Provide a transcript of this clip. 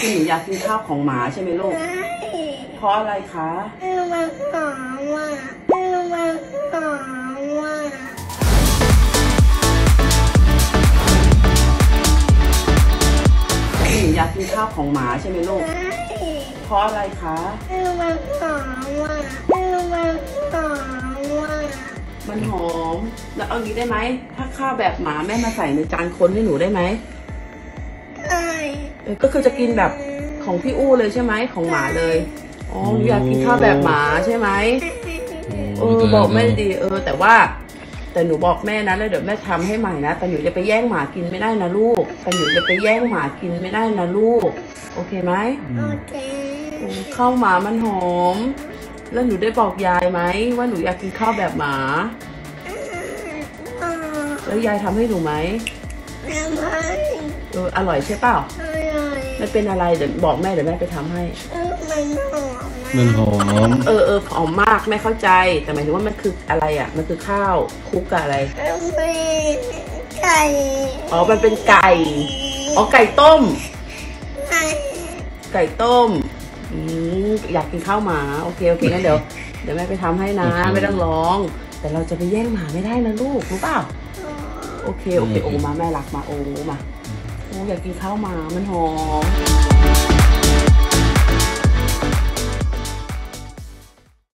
คือหนูอยากกินข้าวของหมาใช่ไหมลูกเพราะอะไรคะมันหอมว่ะมันหอมว่ะคือหนูอยากกินข้าวของหมาใช่ไหมลูกเพราะอะไรคะมันหอมว่ะมันหอมว่ะมันหอมแล้วเอางี้ได้ไหมถ้าข้าวแบบหมาแม่มาใส่ในจานคนให้หนูได้ไหมก็คือจะกินแบบของพี่อู้เลยใช่ไหมของหมาเลยอ๋ออยากกินข้าวแบบหมาใช่ไหมบอกแม่ดีแต่ว่าแต่หนูบอกแม่นะแล้วเดี๋ยวแม่ทำให้ใหม่นะแต่หนูจะไปแย่งหมากินไม่ได้นะลูกแต่หนูจะไปแย่งหมากินไม่ได้นะลูกโอเคไหมโอเคข้าวหมามันหอมแล้วหนูได้บอกยายไหมว่าหนูอยากกินข้าวแบบหมาแล้วยายทำให้หนูไหมอร่อยใช่เปล่ามันเป็นอะไรเดี๋ยวบอกแม่เดี๋ยวแม่ไปทำให้มันหอมหอมมากแม่เข้าใจแต่หมายถึงว่ามันคืออะไรอ่ะมันคือข้าวคลุกกับอะไรไก่อ๋อมันเป็นไก่อ๋อไก่ต้มอยากกินข้าวหมาโอเคงั้นเดี๋ยวแม่ไปทำให้นะไม่ต้องร้องแต่เราจะไปแย่งหมาไม่ได้นะลูกรู้เปล่าโอเคโอมาแม่รักมาโอมาอยากกินข้าวหมามันหอม